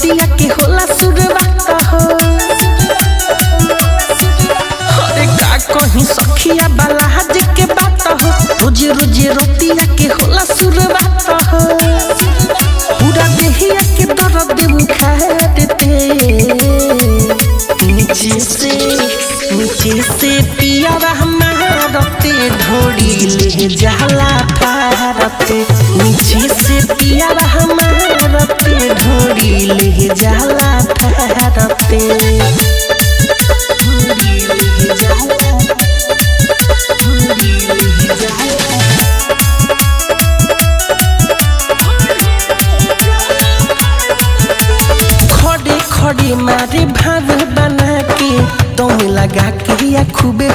नचिया के होला सुरवा कहो। अरे का कहीं सखिया बलाज के बात हो, रोज रोज रोतिया के होला सुरवा कहो। पूरा देहिया के दर्द बुखार पे नीचे से पिया हमारते धोड़ी ले जाला फारते। नीचे से पिया हमारते धोड़ी ले जाला फारते। मारे भाव बना के तुम तो लगा के खूबे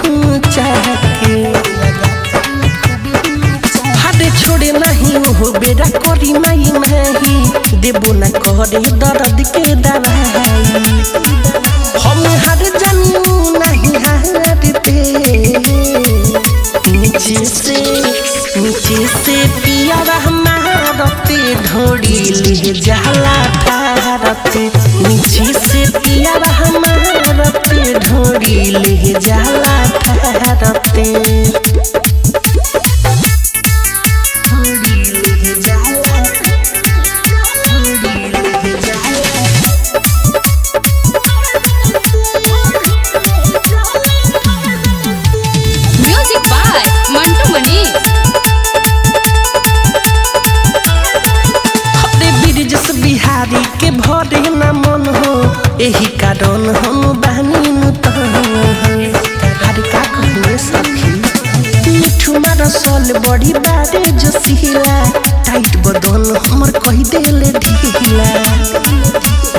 हादे छोड़े नहीं हो बेड़ा करी माई माही देबो न करे दर्द के दवाई। हम हार जानी नहीं हार पे नीचे से पिया हमारते धोड़ी ले जाला फारते। नीचे से पिया हमारते धोड़ी ले जाला फारते। के भरे ना मन हो यही कारण हम बहनी मिठू मारसल बड़ी बारे जसीला टाइट बदन हमर कही देले ढीला।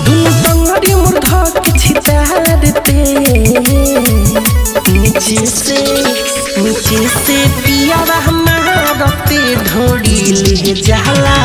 दुनु टंगरी मोर धक छिता देते नीचे से पिया हमारते धोड़ी ले जाला।